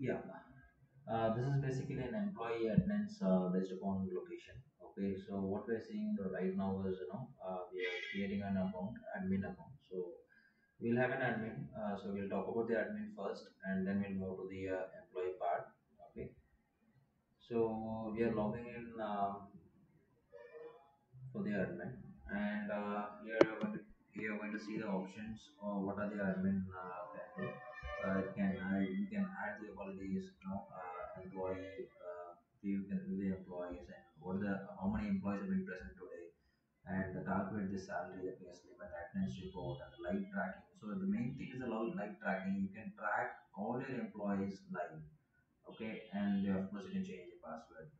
Yeah, this is basically an employee attendance based upon location. Okay, so what we're seeing right now is we are creating an account, admin account. So we'll have an admin. So we'll talk about the admin first, and then we'll move to the employee part. Okay, so we are logging in for the admin, and here you're going to see the options or what are the admin can do. You can add the holidays, employee, you can the employees, and how many employees have been present today, and the target, the salary, the pay slip, and the attendance report, and the live tracking. So the main thing is a lot of live tracking. You can track all your employees live. Okay, and of course you can change the password.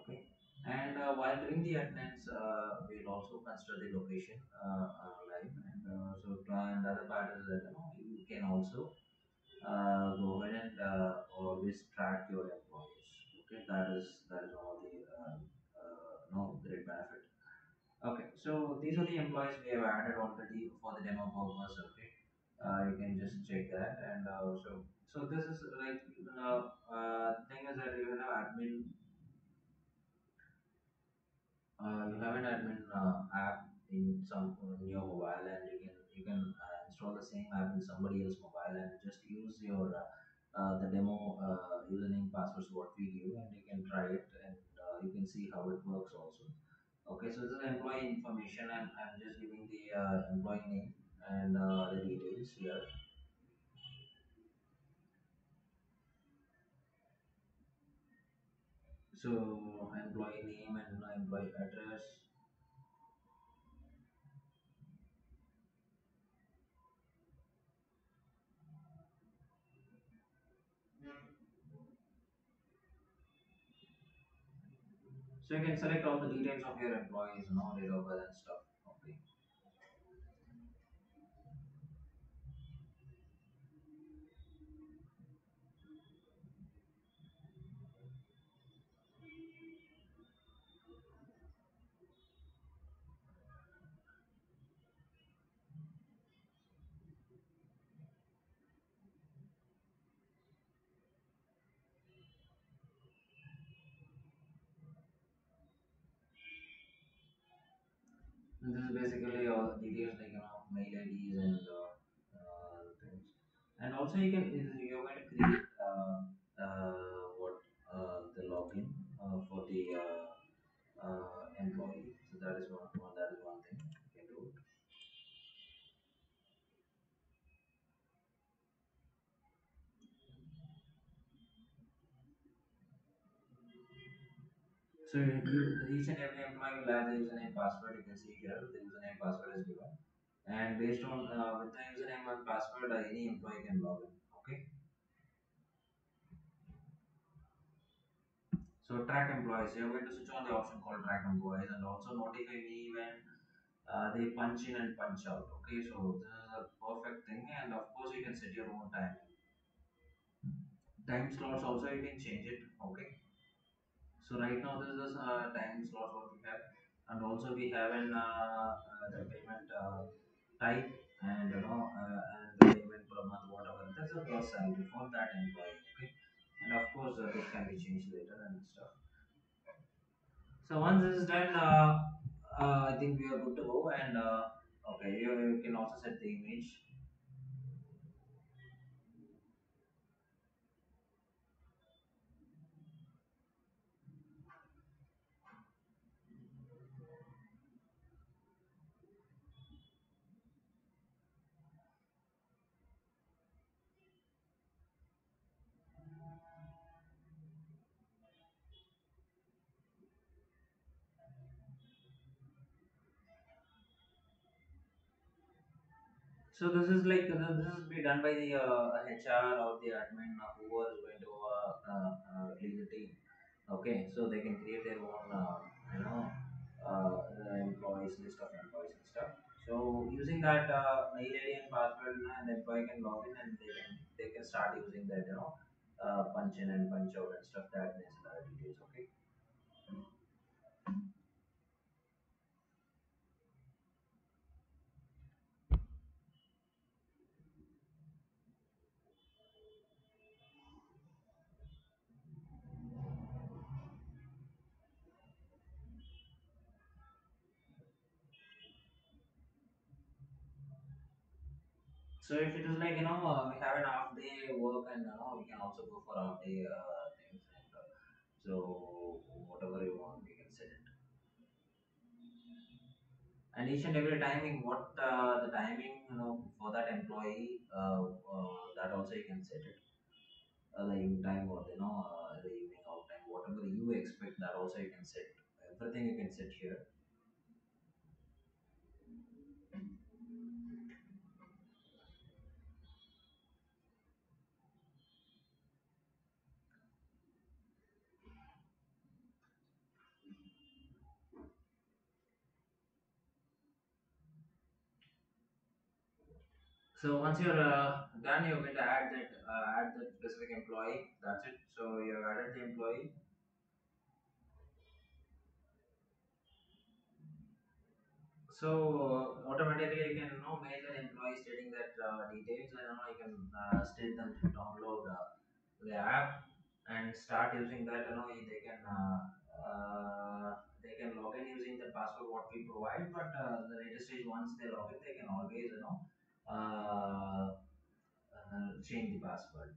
Okay, and while doing the attendance, we'll also consider the location live. And the other part is that you can also go ahead and always track your employees. Okay, that is all the great benefit. Okay, so these are the employees we have added already for the demo purpose. Okay, you can just check that, and so this is like thing is that you have an admin app in some in your mobile, and you can install the same app in somebody else's mobile and just use your the demo username passwords what we give, and you can try it, and you can see how it works also. Okay, so this is employee information. I'm just giving the employee name and the details here. So employee name and employee address. So you can select all the details of your employees, date of birth and stuff. Okay. And this is basically all the details like mail IDs and things. And also you're going to create the login for the employee. So that is one thing you can do. So each and every employee will have the username password. You can see here the username password is given, and based on with the username and password, any employee can log in. Okay. So track employees. You are going to switch on the option called track employees, and also notify me when they punch in and punch out. Okay. So this is a perfect thing, and of course you can set your own time slots. Also you can change it. Okay. So right now this is time slot what we have, and also we have an the payment type, and and the payment per month, whatever. That's a gross salary for that employee. Okay, and of course this can be changed later and stuff. So once this is done, I think we are good to go. And okay, you can also set the image. So this is like this is be done by the HR or the admin who is going to lead the team. Okay, so they can create their own employees list of employees and stuff. So using that mail ID and password, and the employee can log in, and they can start using that punch in and punch out and stuff that needs a lot of details. Okay. So if it is like we have an half day work and we can also go for half day things, and so whatever you want we can set it. And each and every timing, what the timing for that employee, that also you can set it. The in time or the evening out time, whatever you expect, that also you can set. Everything you can set here. So once you're done, you're going to add that specific employee. That's it. So you have added the employee. So automatically you can make that employee stating that details, and you can state them to download the app and start using that. They can log in using the password what we provide. But the later stage, once they log in, they can always change the password.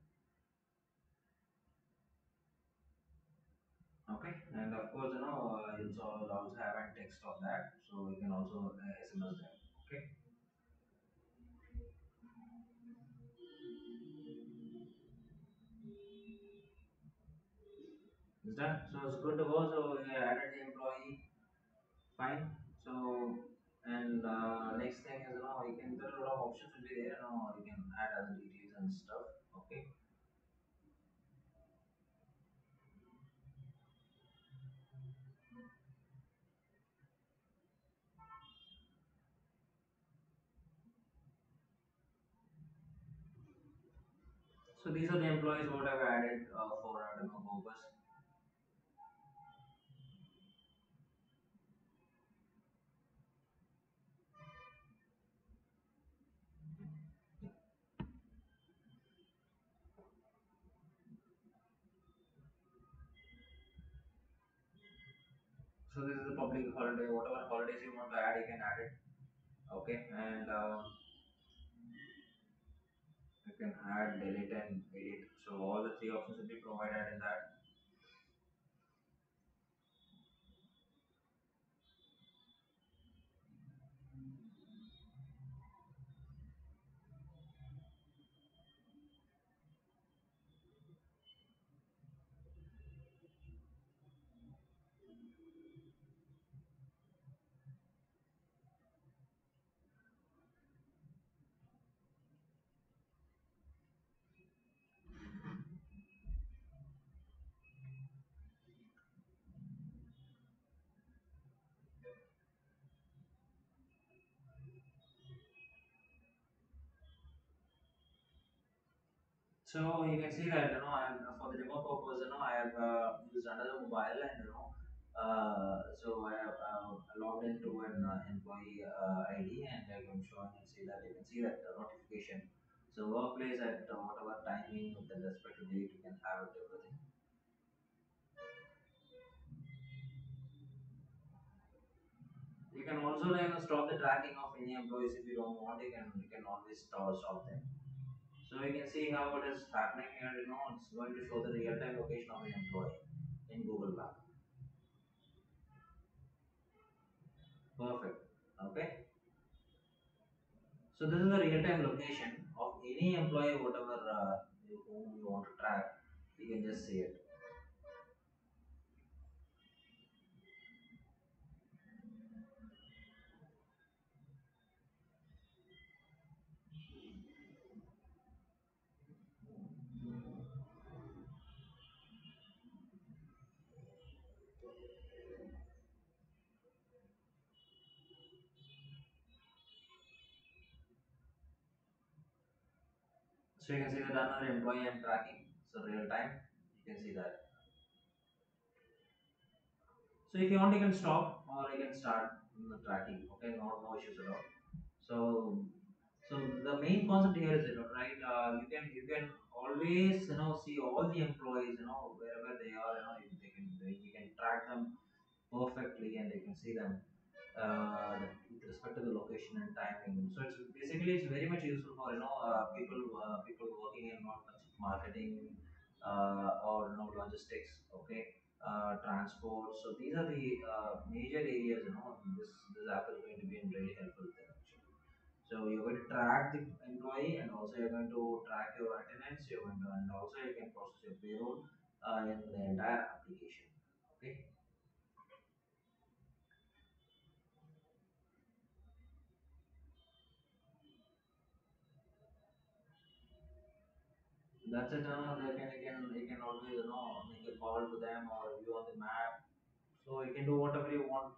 Okay, and of course you also have a text of that, so you can also SMS them. Okay. Is that so? It's good to go. So we added the employee. Fine. So. And next thing is you can there are a lot of options will be there, you can add other details and stuff. Okay. So these are the employees what I've added for our demo purpose. So this is a public holiday. Whatever holidays you want to add, you can add it. Okay, and you can add, delete, and edit. So all the three options will be provided in that. So you can see that for the demo purpose, I have used another mobile, and so I have logged into an employee ID, and I can show and see that you can see that notification. So workplace at whatever timing with the respective date, you can have it, everything. You can also stop the tracking of any employees if you don't want. You can always stop them. So you can see how it is happening here. It's going to show the real-time location of an employee in Google Map. Perfect. Okay. So this is the real-time location of any employee, whatever whom you want to track. You can just see it. So you can see that another employee I'm tracking, so real time, you can see that. So if you want, you can stop or you can start the tracking. Okay, no issues at all. So the main concept here is right. You can always see all the employees wherever they are. You can track them perfectly, and you can see them with respect to the location and timing. So it's basically it's very much useful for people working in not much marketing or logistics. Okay, transport. So these are the major areas. This app is going to be really helpful there actually. So you're going to track the employee, and also you're going to track your attendance. You're going to, and also you can process your payroll in the entire application. Okay. That's it. You can always make a call to them or view on the map. So you can do whatever you want.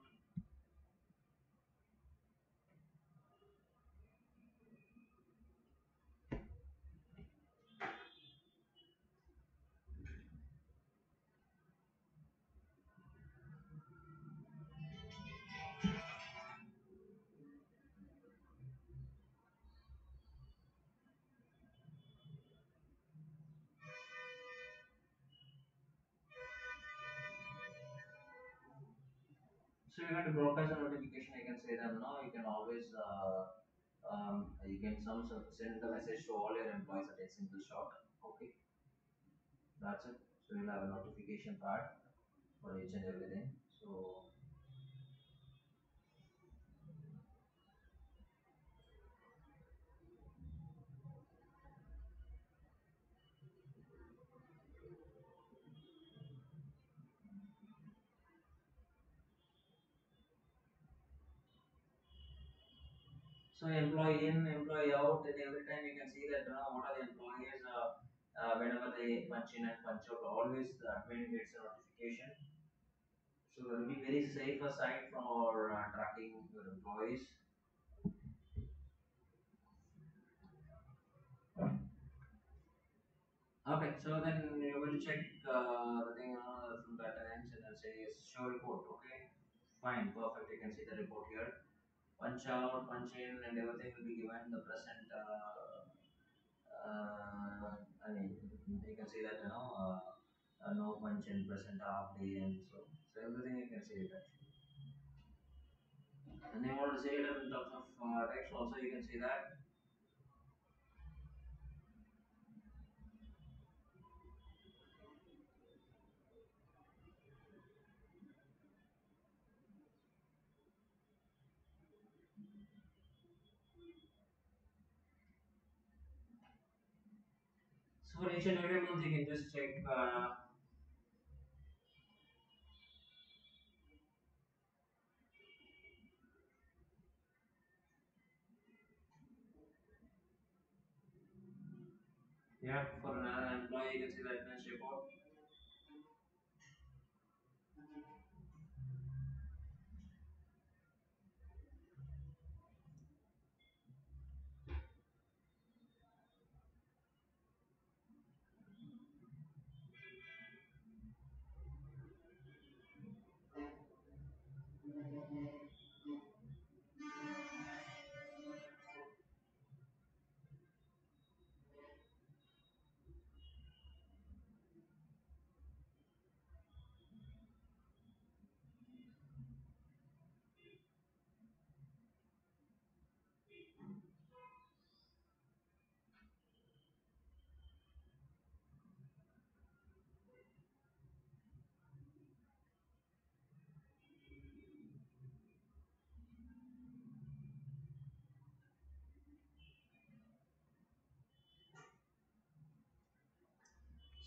So you have to broadcast a notification. You can say them now. You can always you can send the message to all your employees at a single shot. Okay, that's it. So you'll have a notification part for each and everything. So employee in, employee out, and every time you can see that what are the employees whenever they punch in and punch out, always the admin gets a notification. So it will be very safe aside from our tracking your employees. Okay, so then you will check the thing from the attendance and then say show report. Okay, fine, perfect. You can see the report here. Punch out, punch in, and everything will be given the present. I mean, you can see that no punch in, present half day, and so everything you can see it actually. And they want to say it in terms of text also. You can see that. So for each and every month you can just check for another employee you can see the attendance report.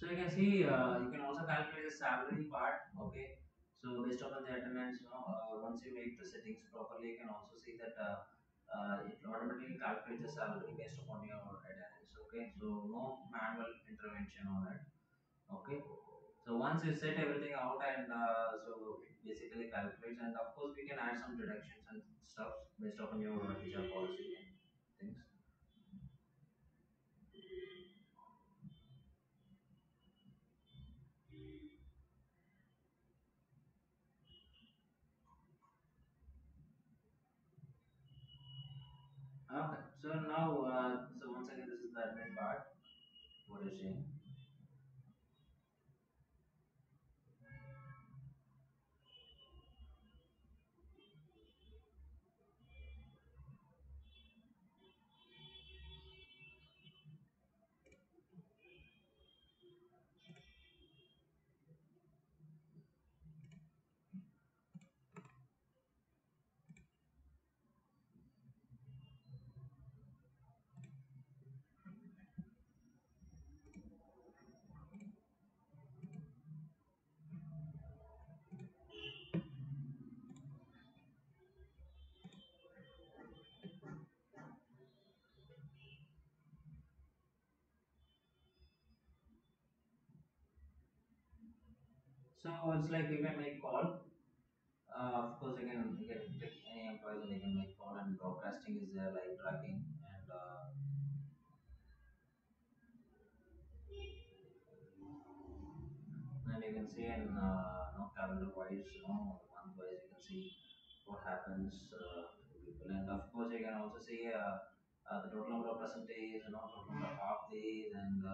So you can see, you can also calculate the salary part. Okay, so based on the attendance, once you make the settings properly, you can also see that it automatically calculates the salary based upon your attendance. Okay, so no manual intervention on it. Okay, so once you set everything out, and so it basically calculates, and of course we can add some deductions and stuff based upon your HR policy and things. Okay, so now, so once again, this is the admin part. What is it? So it's like you can make call. Of course, you can pick any employee and you can make call, and broadcasting is there, like tracking and you can see in calendar wise, month wise, you can see what happens to people, and of course you can also see the total number of present days, total number of half days, and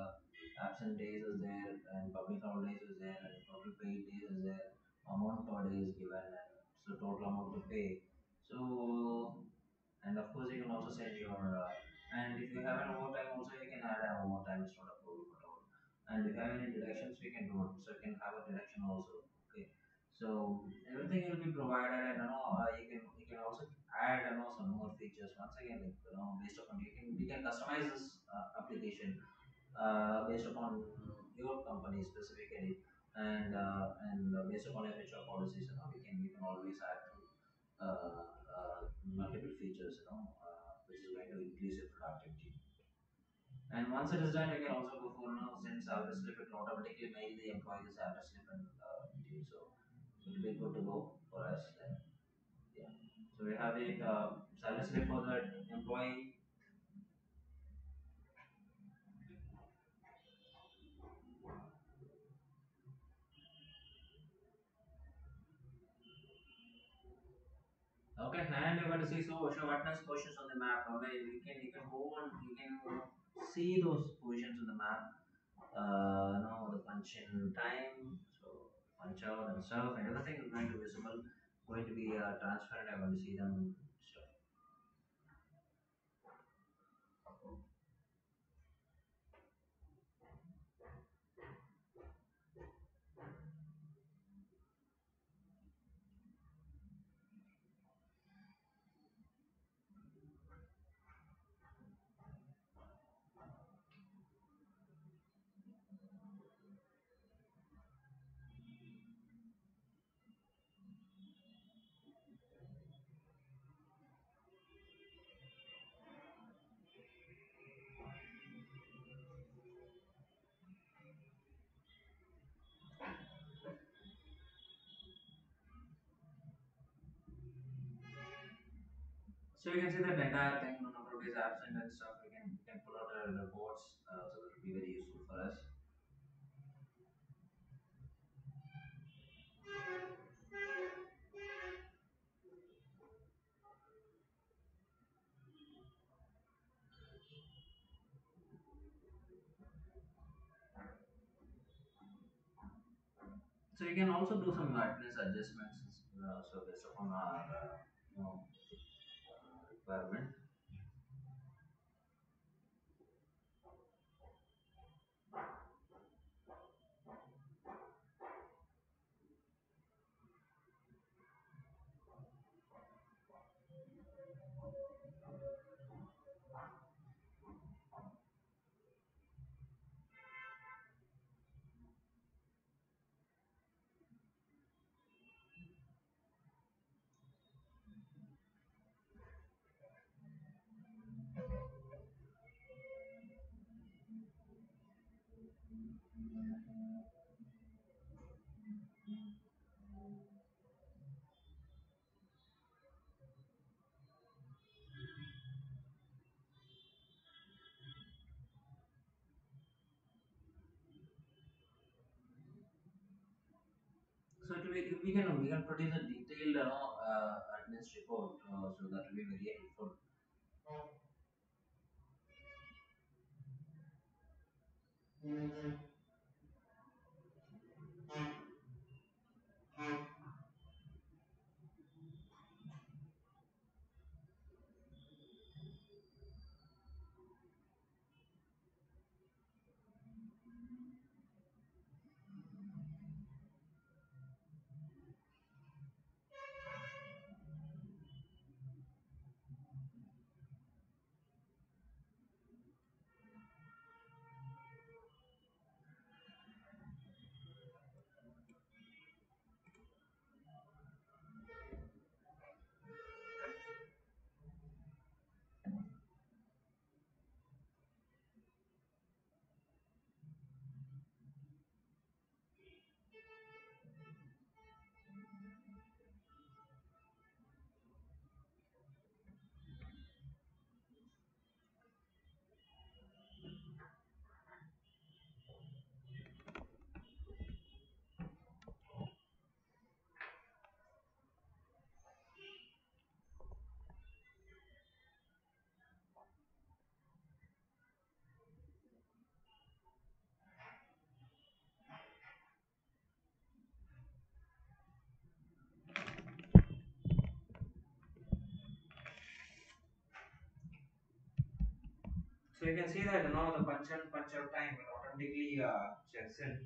absent days is there, and public holidays is there, and total paid days is there, amount per day is given, and so total amount to pay. So, and of course you can also set your and if you have an overtime also you can add an overtime. It's not a problem at all. And if you have any deductions, we can do it. So you can have a deduction also. Okay. So everything will be provided, and you can also add some more features. Once again, based upon we can customize this application based upon your company specifically, and based upon HR policies. We can always add multiple features. Which is going to increase your productivity. And once it is done, you can also go for send salary slip. It will automatically mail the employee the salary slip and details. So it will be good to go for us. Then. Yeah. So we have a salary slip for the employee. Okay, and you're going to see show attendance positions on the map. Okay, you can go and see those positions on the map, the punch in time, so punch out and serve, and everything is going to be visible, going to be transparent. I'm going to see them stuff. So you can see that entire thing, number of days absent and stuff. We can pull out our reports, so that will be very useful for us. So you can also do some attendance adjustments, so based upon our requirement. So we can produce a detailed attendance report, so that will be very helpful. So you can see that now the punch out time will automatically checks in.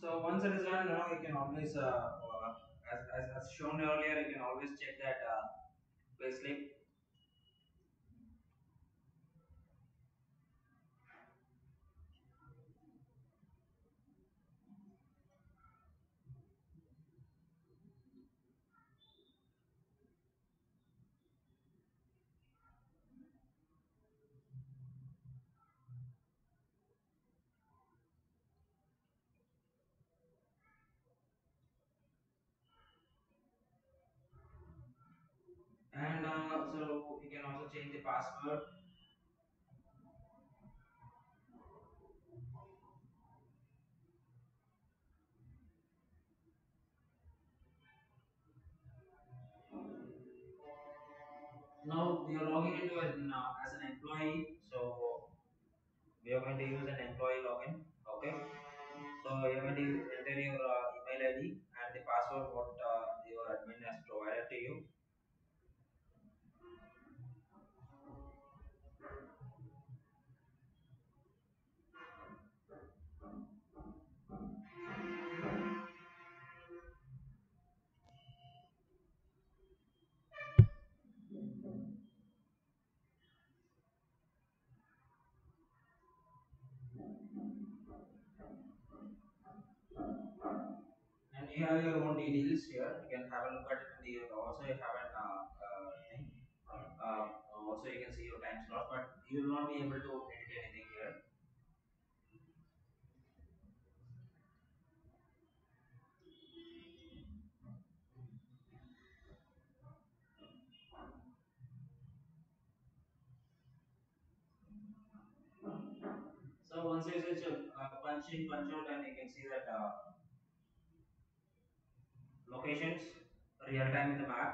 So once it is done, now you can always, as shown earlier, you can always check that payslip. And so you can also change the password. Now we are logging into as an employee, so we are going to use an employee login. Okay. So you are going to enter your email ID and the password what your admin has provided to you. And you have your own details here. You can have a look at it, and you also have an thing. Also, you can see your time slot, but you will not be able to edit anything here. So once you switch punch in, punch out, and you can see that locations real time in the map.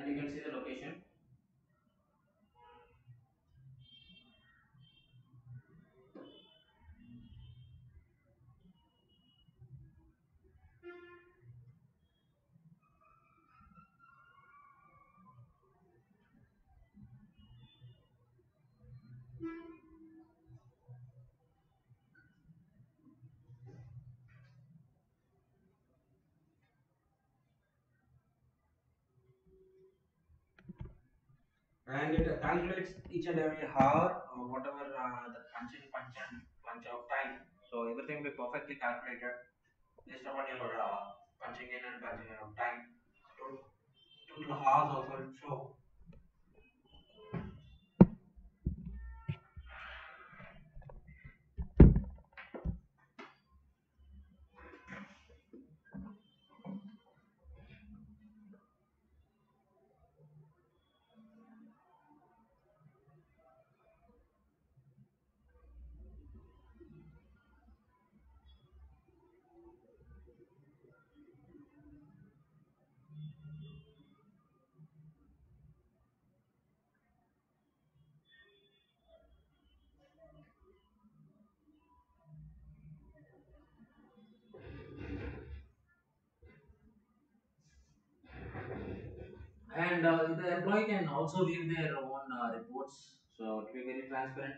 And you can see the location. and it calculates each and every hour or whatever the punch in, punch out time. So everything will be perfectly calculated based upon your punching in and punching out time. So total hours also will show. And the employee can also give their own reports, so it will be very transparent.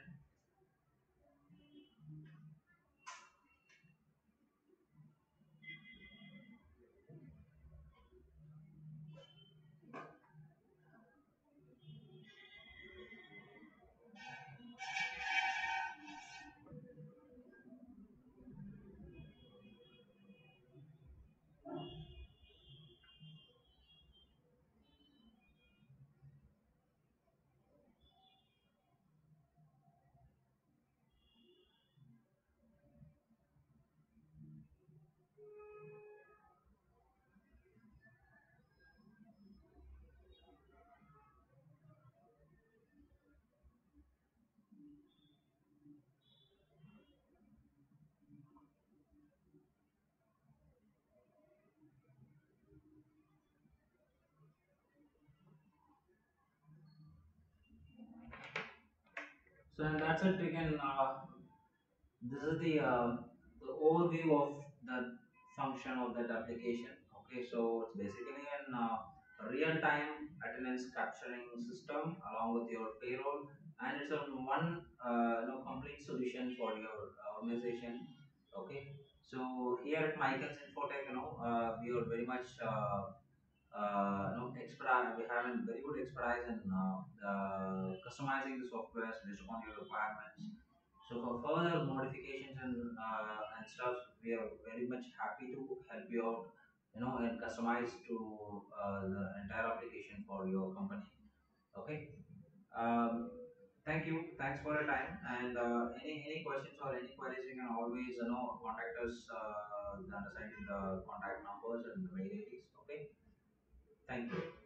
So and that's it. We can. This is the overview of the function of that application. Okay, so it's basically an real-time attendance capturing system along with your payroll, and it's a one complete solution for your organization. Okay, so here at Micans InfoTech, we are very much we have a very good expertise in customizing the software based upon your requirements. So for further modifications and stuff, we are very much happy to help you out, and customize to the entire application for your company. Okay. Thank you. Thanks for your time. And any questions or any queries, you can always contact us. The undersigned contact numbers and mail IDs. Okay. Thank you.